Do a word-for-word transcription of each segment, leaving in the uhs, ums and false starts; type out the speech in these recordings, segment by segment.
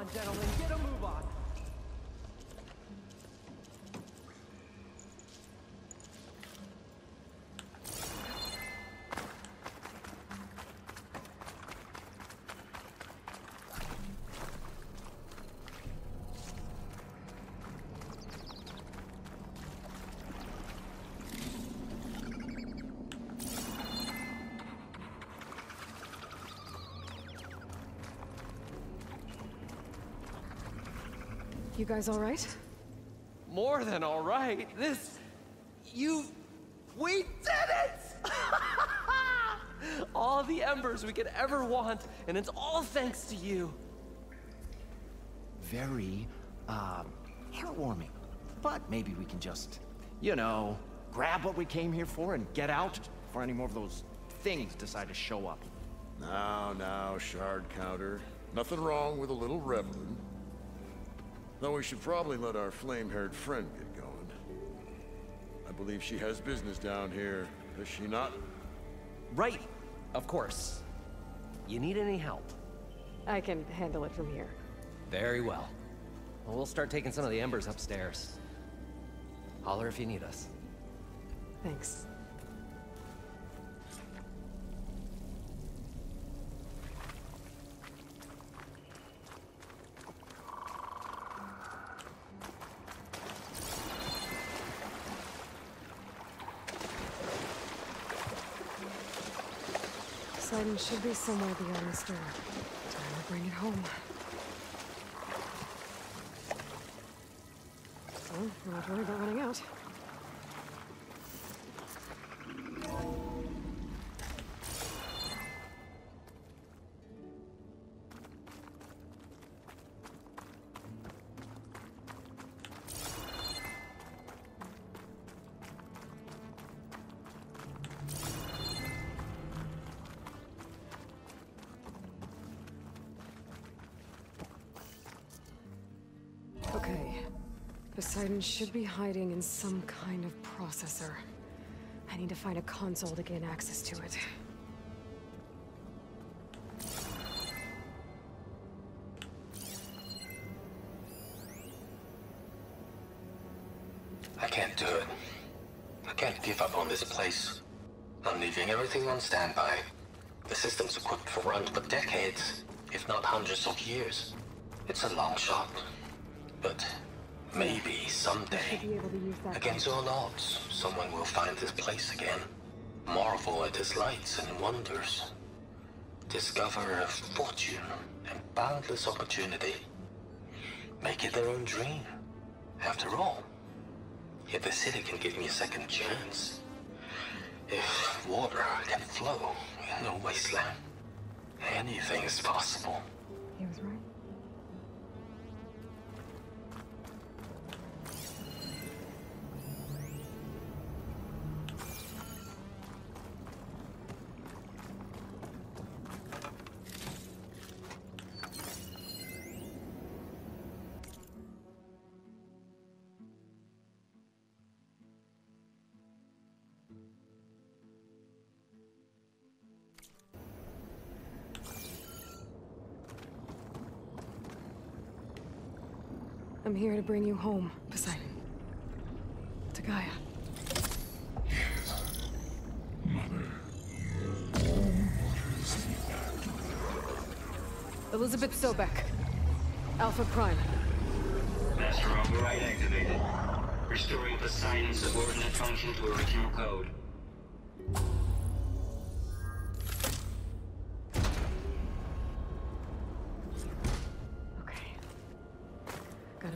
on, gentlemen, get a move on. You guys all right? More than all right. This... You... We did it! All the embers we could ever want, and it's all thanks to you. Very, um, heartwarming. But maybe we can just, you know, grab what we came here for and get out before any more of those things decide to show up. Now, now, Shard Counter. Nothing wrong with a little reverend. Though we should probably let our flame-haired friend get going. I believe she has business down here, does she not? Right, of course. You need any help? I can handle it from here. Very well. Well, we'll start taking some of the embers upstairs. Holler if you need us. Thanks. Poseidon should be somewhere beyond this door. Time to bring it home. So, I'm not worried about running out. Poseidon should be hiding in some kind of processor. I need to find a console to gain access to it. I can't do it. I can't give up on this place. I'm leaving everything on standby. The system's equipped for runs for decades, if not hundreds of years. It's a long shot, but... maybe someday, against all odds, someone will find this place again, marvel at its lights and wonders, discover a fortune and boundless opportunity, make it their own dream. After all, if the city can give me a second chance, if water can flow in the wasteland, anything is possible. He was right. I'm here to bring you home, Poseidon. To Gaia. Mother. Elizabeth Sobeck. Alpha Prime. Master override activated. Restoring Poseidon's subordinate function to original code.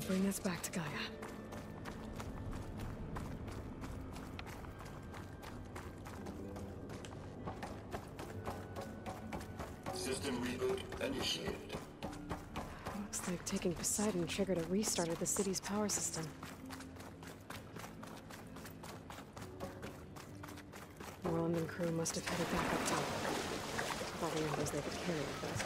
Bring us back to Gaia. System reboot initiated. Looks like taking Poseidon triggered a restart of the city's power system. Morlund and crew must have headed back up top. All the numbers they could carry with us.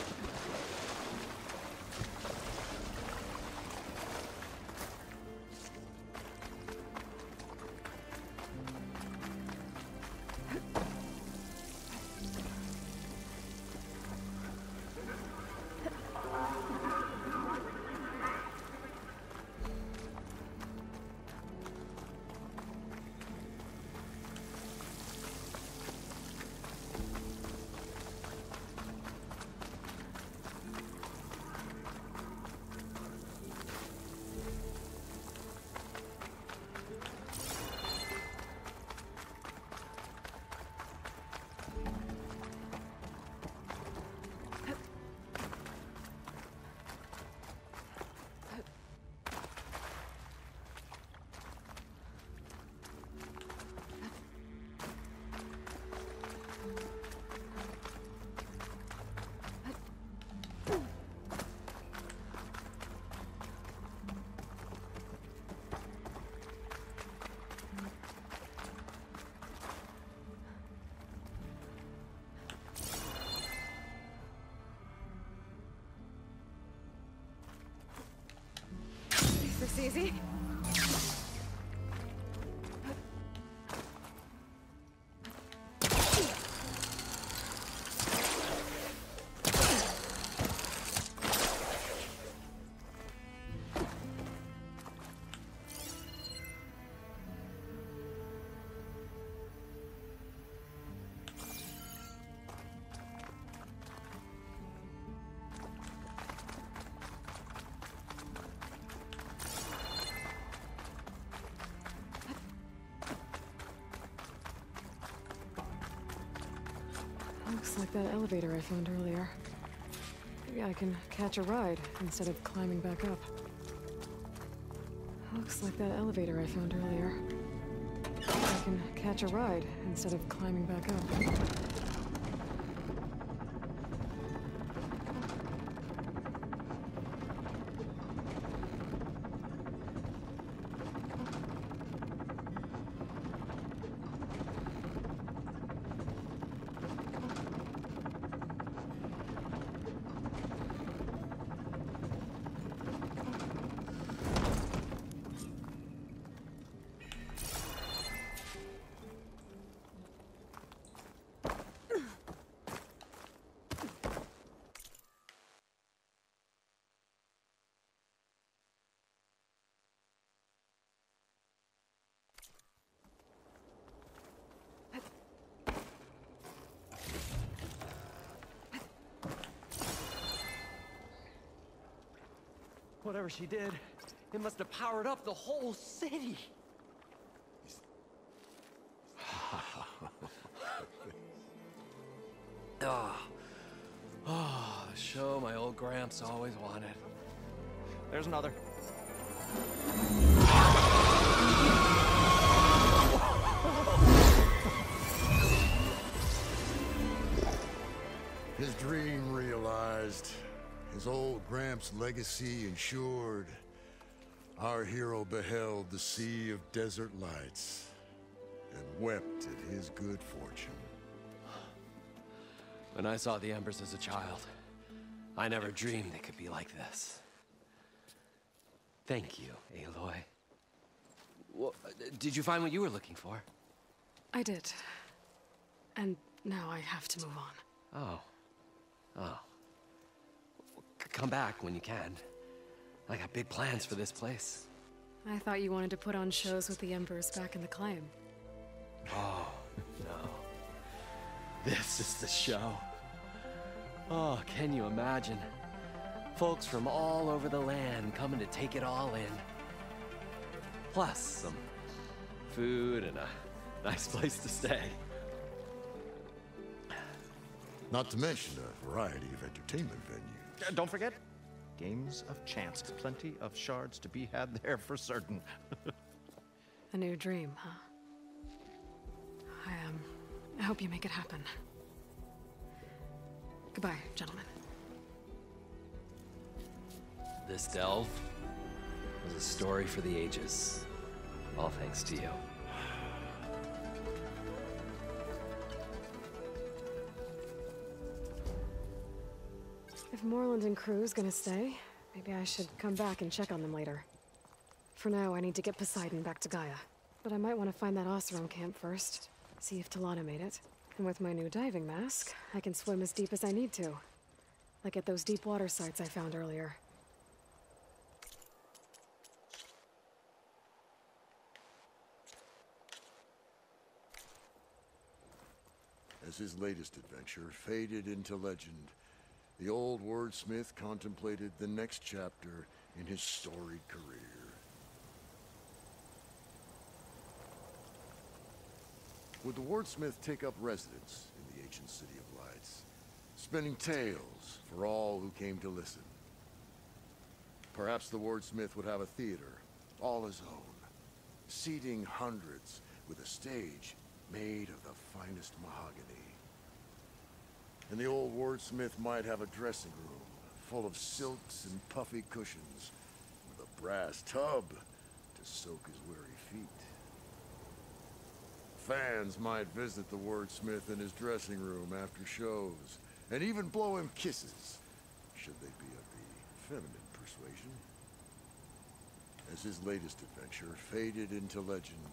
like that elevator I found earlier. Maybe I can catch a ride instead of climbing back up. Looks like that elevator I found earlier. I can catch a ride instead of climbing back up. Whatever she did, it must have powered up the whole city. oh. oh, the show my old Gramps always wanted. There's another. His dream realized. His old Gramps' legacy ensured. Our hero beheld the sea of desert lights and wept at his good fortune. When I saw the embers as a child, I never dreamed they could be like this. Thank you, Aloy. Well, did you find what you were looking for? I did. And now I have to move on. Oh. Oh. Come back when you can. I got big plans for this place. I thought you wanted to put on shows with the embers back in the climb. Oh, no. This is the show. Oh, can you imagine? Folks from all over the land coming to take it all in. Plus, some food and a nice place to stay. Not to mention a variety of entertainment venues. Don't forget, games of chance. Plenty of shards to be had there for certain. A new dream, huh? I, um, I hope you make it happen. Goodbye, gentlemen. This delve was a story for the ages. All thanks to you. If Morlund and crew's gonna stay, maybe I should come back and check on them later. For now, I need to get Poseidon back to Gaia. But I might want to find that Oseram camp first, see if Talana made it. And with my new diving mask, I can swim as deep as I need to. Like at those deep water sites I found earlier. As his latest adventure faded into legend, the old wordsmith contemplated the next chapter in his storied career. Would the wordsmith take up residence in the ancient city of lights, spinning tales for all who came to listen? Perhaps the wordsmith would have a theater all his own, seating hundreds with a stage made of the finest mahogany. And the old wordsmith might have a dressing room full of silks and puffy cushions with a brass tub to soak his weary feet. Fans might visit the wordsmith in his dressing room after shows and even blow him kisses, should they be of the feminine persuasion. As his latest adventure faded into legend,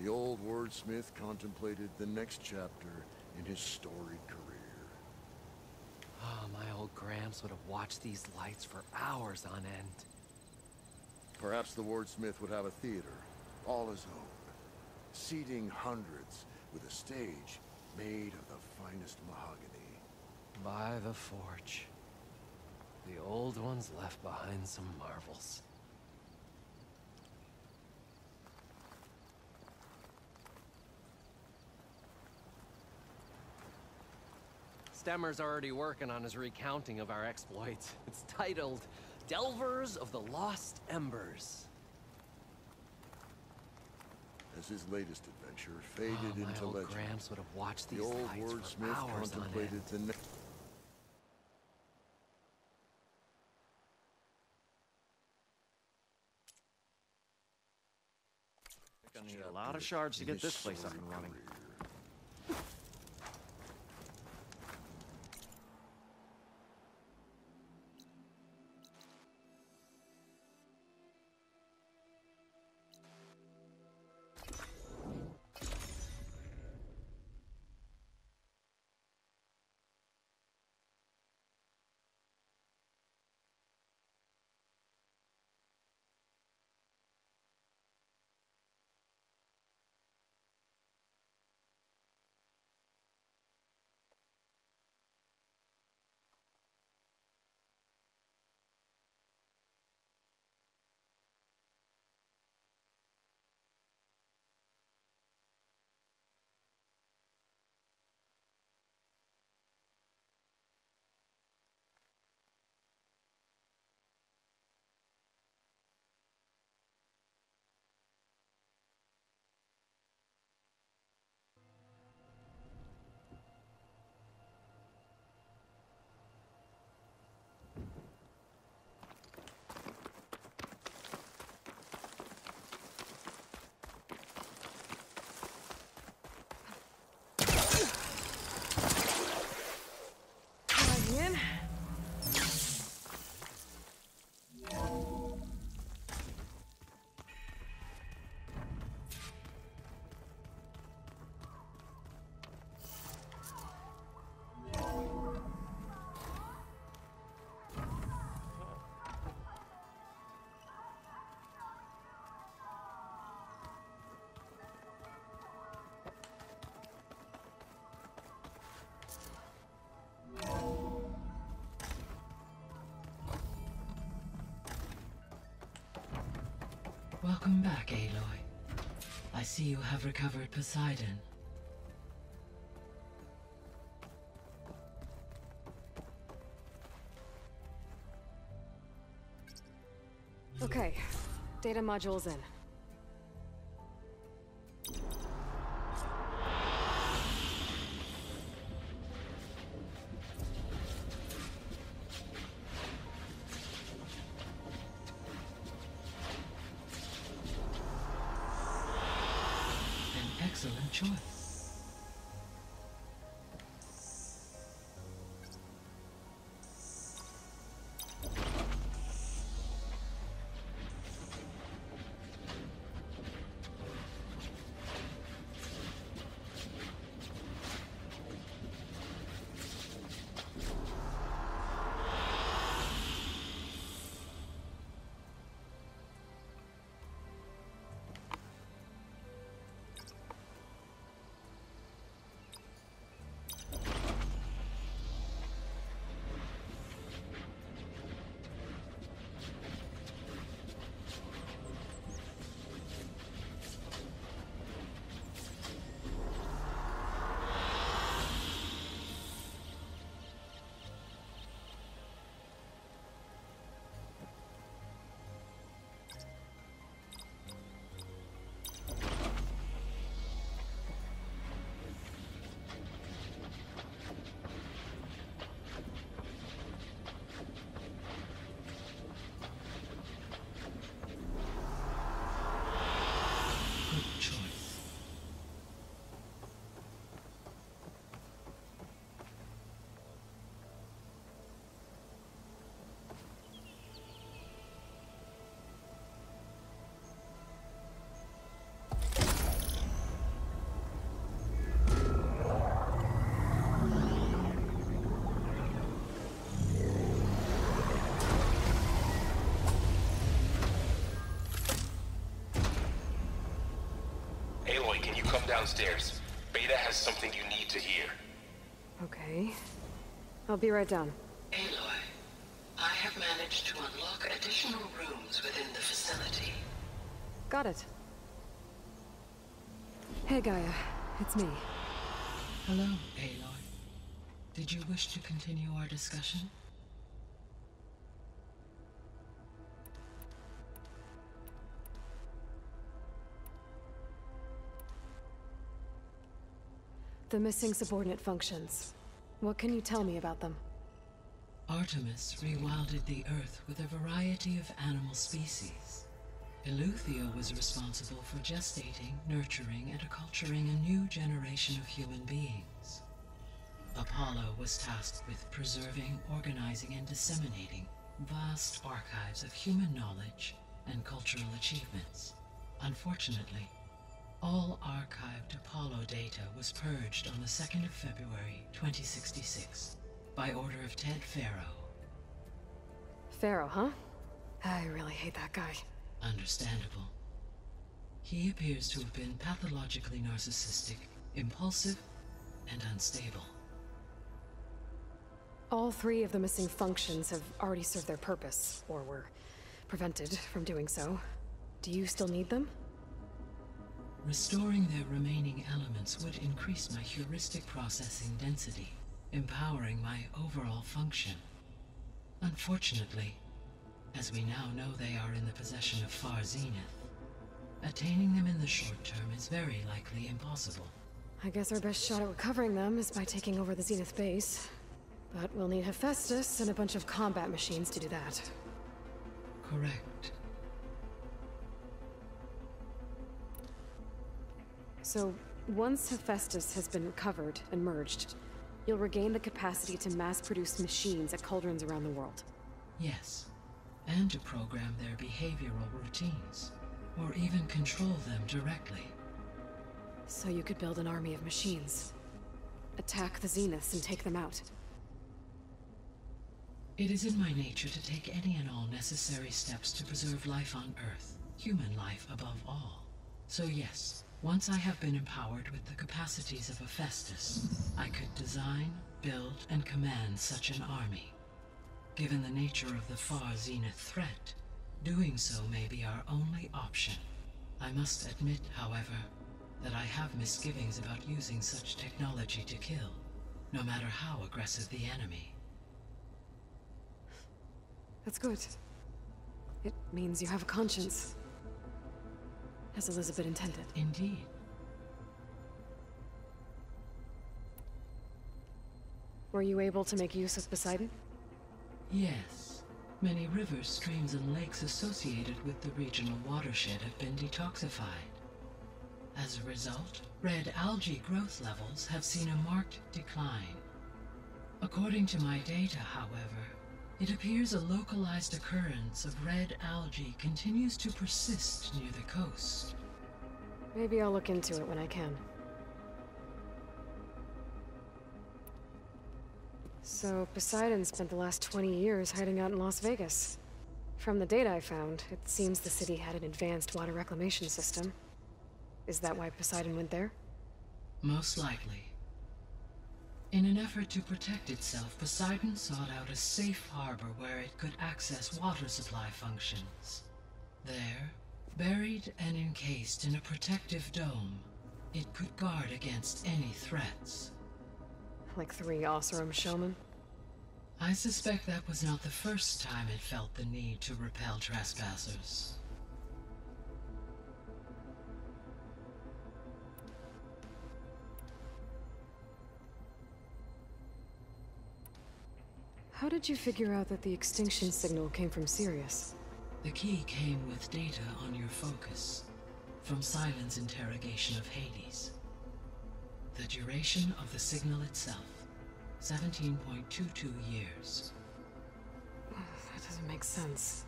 the old wordsmith contemplated the next chapter in his storied career. Oh, my old Gramps would have watched these lights for hours on end. Perhaps the wordsmith would have a theater, all his own, seating hundreds with a stage made of the finest mahogany. By the forge, the old ones left behind some marvels. Stemmer's already working on his recounting of our exploits. It's titled, Delvers of the Lost Embers. As his latest adventure faded oh, my into old legend, Gramps would have watched these the old wordsmith contemplated the next. Gonna need a lot of shards to get this place up and running. Welcome back, Aloy. I see you have recovered Poseidon. Okay, data module's in. Aloy, can you come downstairs? Beta has something you need to hear. Okay. I'll be right down. Aloy, I have managed to unlock additional rooms within the facility. Got it. Hey, Gaia. It's me. Hello, Aloy. Did you wish to continue our discussion? The missing subordinate functions. What can you tell me about them? Artemis rewilded the Earth with a variety of animal species. Eleuthia was responsible for gestating, nurturing, and acculturating a new generation of human beings. Apollo was tasked with preserving, organizing, and disseminating vast archives of human knowledge and cultural achievements. Unfortunately, all archived Apollo data was purged on the second of February, twenty sixty-six, by order of Ted Faro. Faro, huh? I really hate that guy. Understandable. He appears to have been pathologically narcissistic, impulsive, and unstable. All three of the missing functions have already served their purpose, or were prevented from doing so. Do you still need them? Restoring their remaining elements would increase my heuristic processing density, empowering my overall function. Unfortunately, as we now know, they are in the possession of Far Zenith. Attaining them in the short term is very likely impossible. I guess our best shot at recovering them is by taking over the Zenith base. But we'll need Hephaestus and a bunch of combat machines to do that. Correct. So, once Hephaestus has been recovered and merged, you'll regain the capacity to mass-produce machines at cauldrons around the world. Yes, and to program their behavioral routines, or even control them directly. So you could build an army of machines, attack the Zeniths and take them out. It is in my nature to take any and all necessary steps to preserve life on Earth, human life above all. So yes. Once I have been empowered with the capacities of Hephaestus, I could design, build, and command such an army. Given the nature of the Far Zenith threat, doing so may be our only option. I must admit, however, that I have misgivings about using such technology to kill, no matter how aggressive the enemy. That's good. It means you have a conscience. As Elizabeth intended. Indeed. Were you able to make use of Poseidon? Yes. Many rivers, streams, and lakes associated with the regional watershed have been detoxified. As a result, red algae growth levels have seen a marked decline. According to my data, however, it appears a localized occurrence of red algae continues to persist near the coast. Maybe I'll look into it when I can. So Poseidon spent the last twenty years hiding out in Las Vegas. From the data I found, it seems the city had an advanced water reclamation system. Is that why Poseidon went there? Most likely. In an effort to protect itself, Poseidon sought out a safe harbor where it could access water supply functions. There, buried and encased in a protective dome, it could guard against any threats. Like three Oseram showmen? I suspect that was not the first time it felt the need to repel trespassers. How did you figure out that the extinction signal came from Sirius? The key came with data on your focus, from Silent's interrogation of Hades. The duration of the signal itself, seventeen point two two years. That doesn't make sense.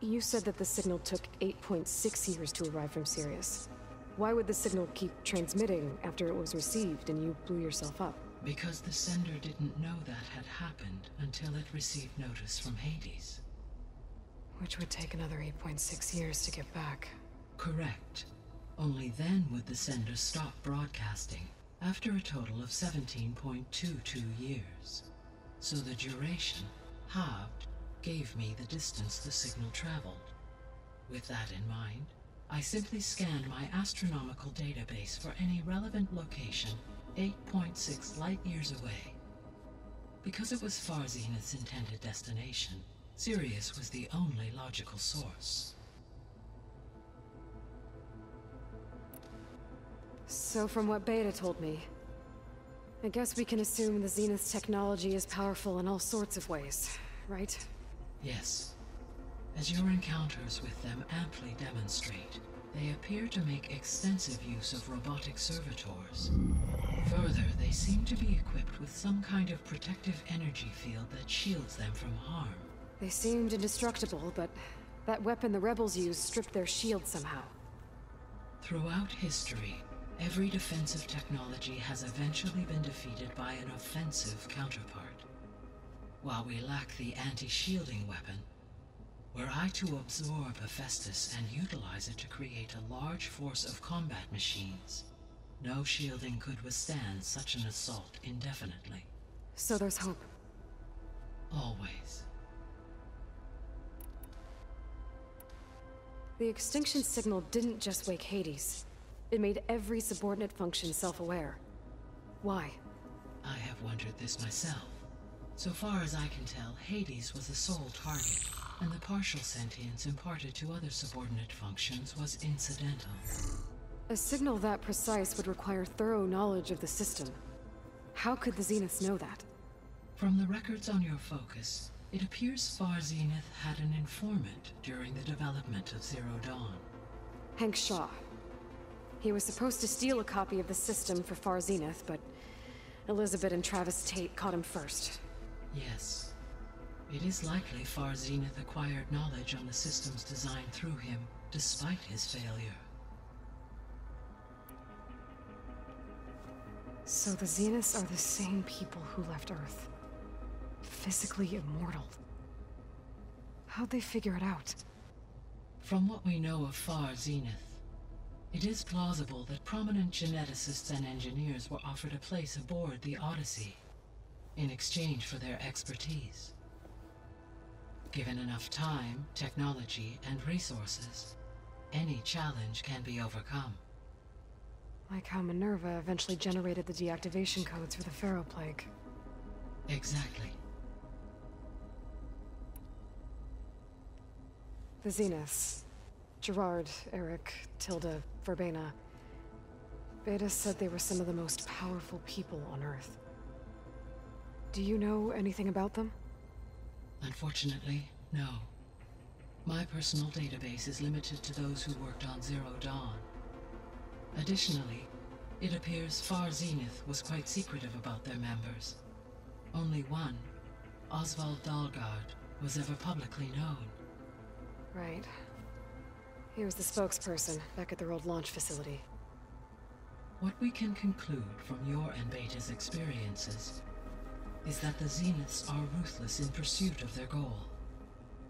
You said that the signal took eight point six years to arrive from Sirius. Why would the signal keep transmitting after it was received and you blew yourself up? Because the sender didn't know that had happened until it received notice from Hades. Which would take another eight point six years to get back. Correct. Only then would the sender stop broadcasting, after a total of seventeen point two two years. So the duration, halved, gave me the distance the signal traveled. With that in mind, I simply scanned my astronomical database for any relevant location eight point six light years away, Because it was Far Zenith's intended destination, Sirius was the only logical source. So from what Beta told me, I guess we can assume the Zenith's technology is powerful in all sorts of ways, right? Yes. As your encounters with them amply demonstrate, they appear to make extensive use of robotic servitors. Further, they seem to be equipped with some kind of protective energy field that shields them from harm. They seemed indestructible, but that weapon the rebels used stripped their shield somehow. Throughout history, every defensive technology has eventually been defeated by an offensive counterpart. While we lack the anti-shielding weapon, were I to absorb Hephaestus and utilize it to create a large force of combat machines, no shielding could withstand such an assault indefinitely. So there's hope. Always. The extinction signal didn't just wake Hades. It made every subordinate function self-aware. Why? I have wondered this myself. So far as I can tell, Hades was the sole target, and the partial sentience imparted to other subordinate functions was incidental. A signal that precise would require thorough knowledge of the system. How could the Zeniths know that? From the records on your focus, it appears Far Zenith had an informant during the development of Zero Dawn. Hank Shaw. He was supposed to steal a copy of the system for Far Zenith, but Elizabeth and Travis Tate caught him first. Yes. It is likely Far Zenith acquired knowledge on the system's design through him, despite his failure. So the Xenos are the same people who left Earth. Physically immortal. How'd they figure it out? From what we know of Far Zenith, it is plausible that prominent geneticists and engineers were offered a place aboard the Odyssey, in exchange for their expertise. Given enough time, technology, and resources, any challenge can be overcome. Like how Minerva eventually generated the deactivation codes for the Pharaoh Plague. Exactly. The Xenos. Gerard, Eric, Tilda, Verbena. Beta said they were some of the most powerful people on Earth. Do you know anything about them? Unfortunately, no. My personal database is limited to those who worked on Zero Dawn. Additionally, it appears Far Zenith was quite secretive about their members. Only one, Oswald Dalgard, was ever publicly known. Right. He was the spokesperson back at their old launch facility. What we can conclude from your and Beta's experiences is that the Zeniths are ruthless in pursuit of their goal.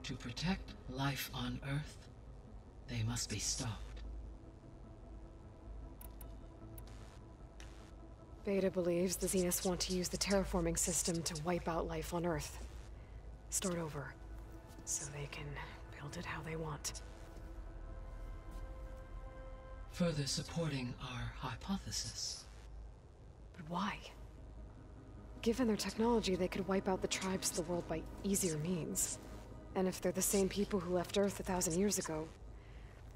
To protect life on Earth, they must be stopped. Beta believes the Xenos want to use the terraforming system to wipe out life on Earth. Start over, so they can build it how they want. Further supporting our hypothesis. But why? Given their technology, they could wipe out the tribes of the world by easier means. And if they're the same people who left Earth a thousand years ago,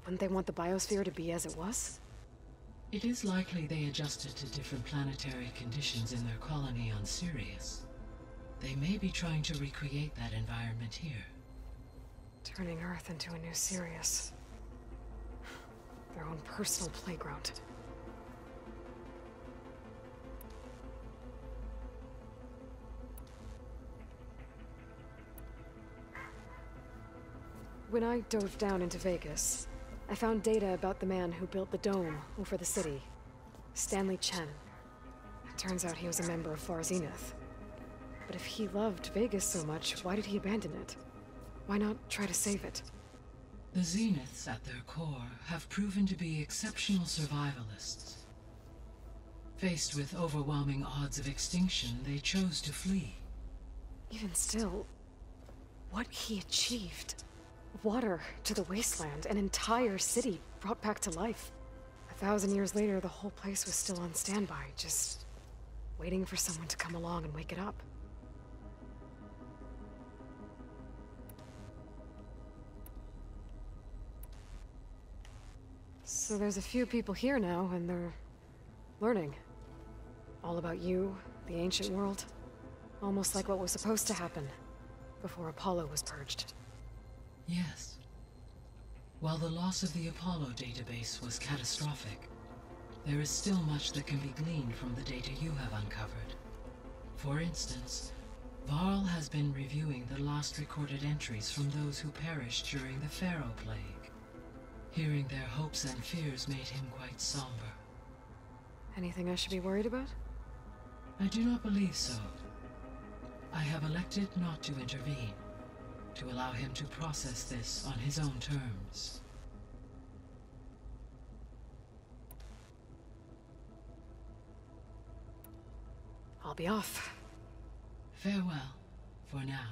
wouldn't they want the biosphere to be as it was? It is likely they adjusted to different planetary conditions in their colony on Sirius. They may be trying to recreate that environment here. Turning Earth into a new Sirius. Their own personal playground. When I dove down into Vegas, I found data about the man who built the dome over the city, Stanley Chen. It turns out he was a member of Far Zenith. But if he loved Vegas so much, why did he abandon it? Why not try to save it? The Zeniths, at their core, have proven to be exceptional survivalists. Faced with overwhelming odds of extinction, they chose to flee. Even still, what he achieved. Water to the wasteland, an entire city brought back to life. A thousand years later, the whole place was still on standby, just waiting for someone to come along and wake it up. So there's a few people here now, and they're learning. All about you, the ancient world. Almost like what was supposed to happen before Apollo was purged. Yes. While the loss of the Apollo database was catastrophic, there is still much that can be gleaned from the data you have uncovered. For instance, Varl has been reviewing the last recorded entries from those who perished during the Pharaoh Plague. Hearing their hopes and fears made him quite somber. Anything I should be worried about? I do not believe so. I have elected not to intervene, to allow him to process this on his own terms. I'll be off. Farewell, for now.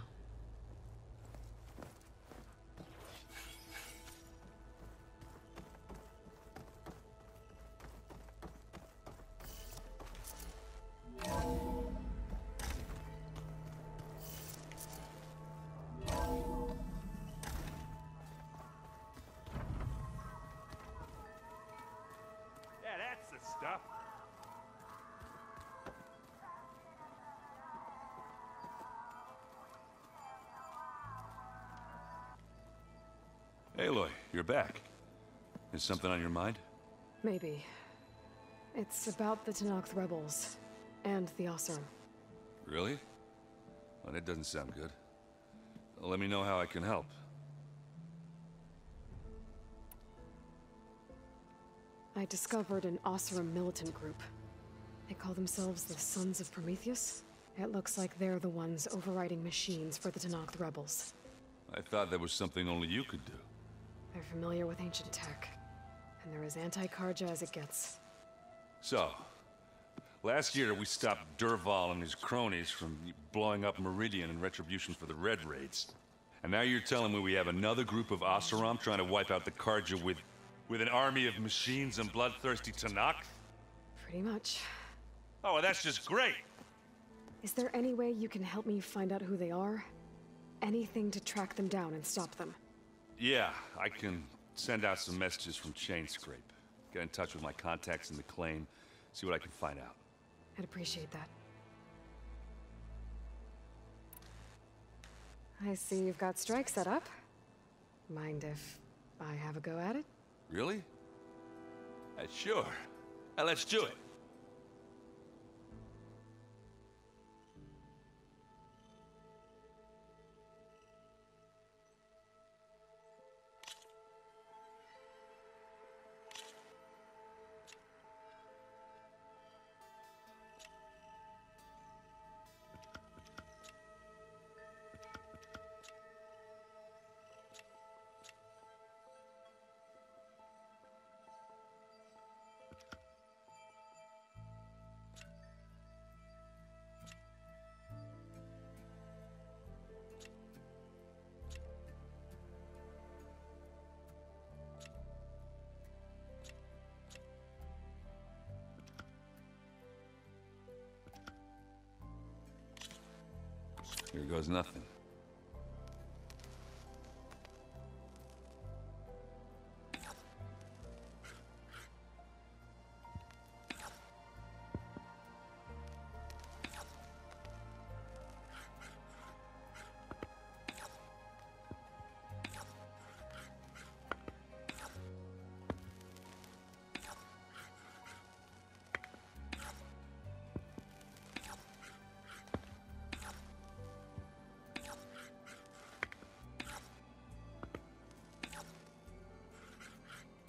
Aloy, you're back. Is something on your mind? Maybe. It's about the Tenakth rebels and the Oseram. Really? Well, that doesn't sound good. Let me know how I can help. I discovered an Oseram militant group. They call themselves the Sons of Prometheus. It looks like they're the ones overriding machines for the Tenakth rebels. I thought that was something only you could do. They're familiar with ancient tech, and they're as anti-Karja as it gets. So, last year we stopped Durval and his cronies from blowing up Meridian in retribution for the Red Raids. And now you're telling me we have another group of Oseram trying to wipe out the Karja with, with an army of machines and bloodthirsty Tenakth? Pretty much. Oh, well, that's just great! Is there any way you can help me find out who they are? Anything to track them down and stop them? Yeah, I can send out some messages from Chainscrape. Get in touch with my contacts in the claim, see what I can find out. I'd appreciate that. I see you've got strike set up. Mind if I have a go at it? Really? Uh, sure. Uh, let's do it. Here goes nothing.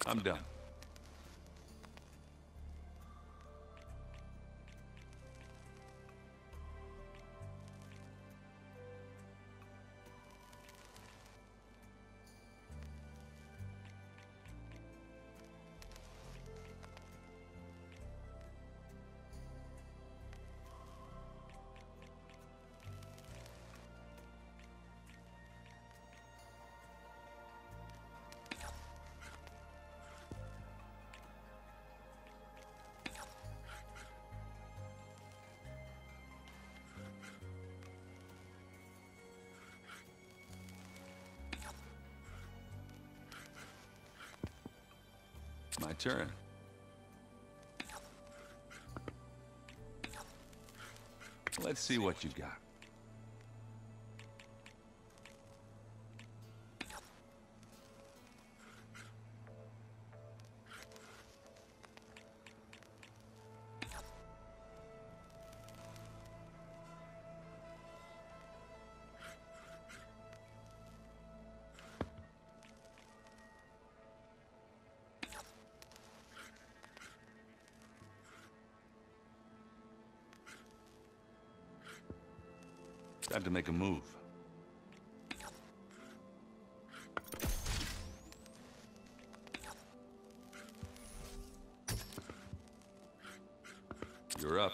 I'm done. my turn. Let's see what you've got. Time to make a move. You're up.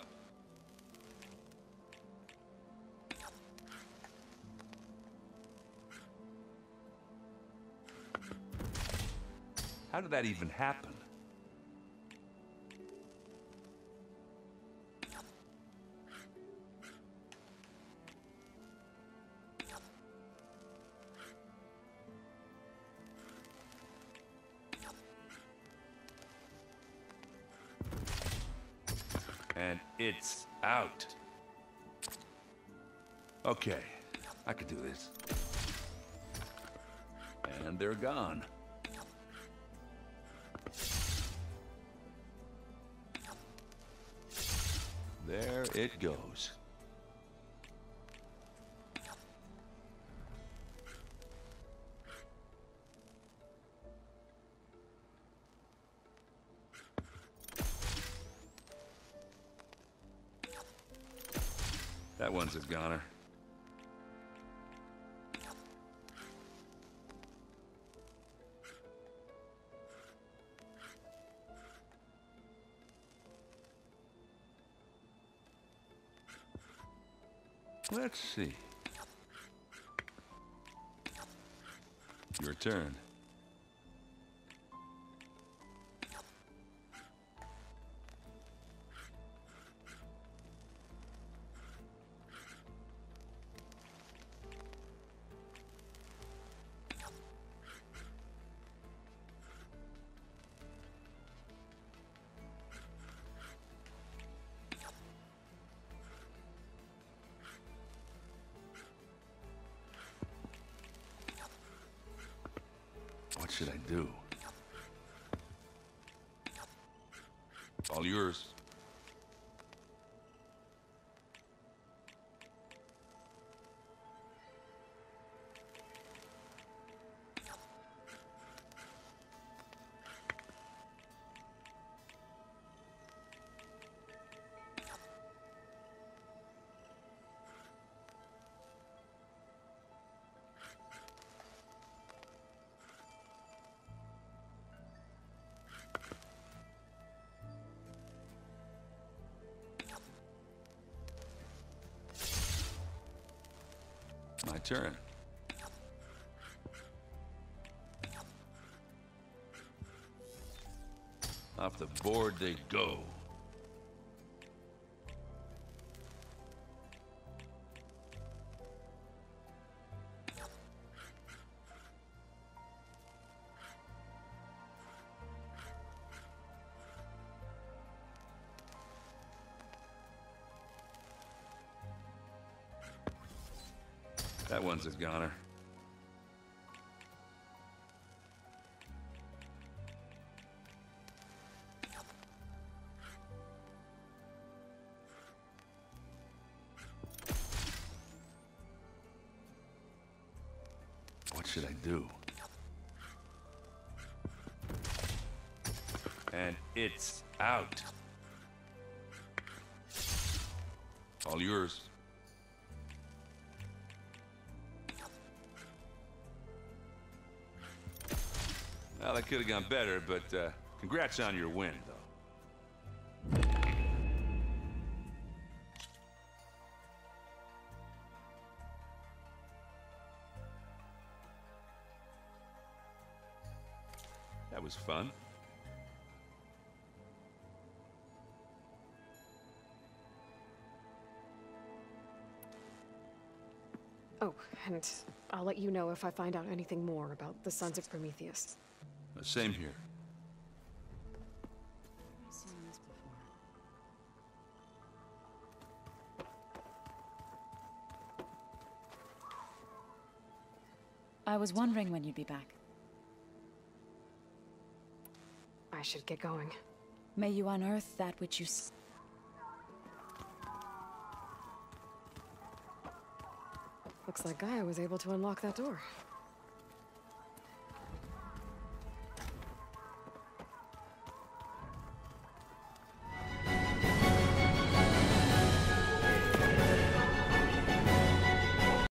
How did that even happen? It's out. Okay, I could do this. And they're gone. There it goes. That one's a goner. Let's see. Your turn. What should I do? All yours. My turn. Off the board they go. That one's a goner. What should I do? And it's out. All yours. Well, that could have gone better, but uh, congrats on your win, though. That was fun. Oh, and I'll let you know if I find out anything more about the Sons of Prometheus. Same here. I was wondering when you'd be back. I should get going. May you unearth that which you s- Looks like Gaia was able to unlock that door.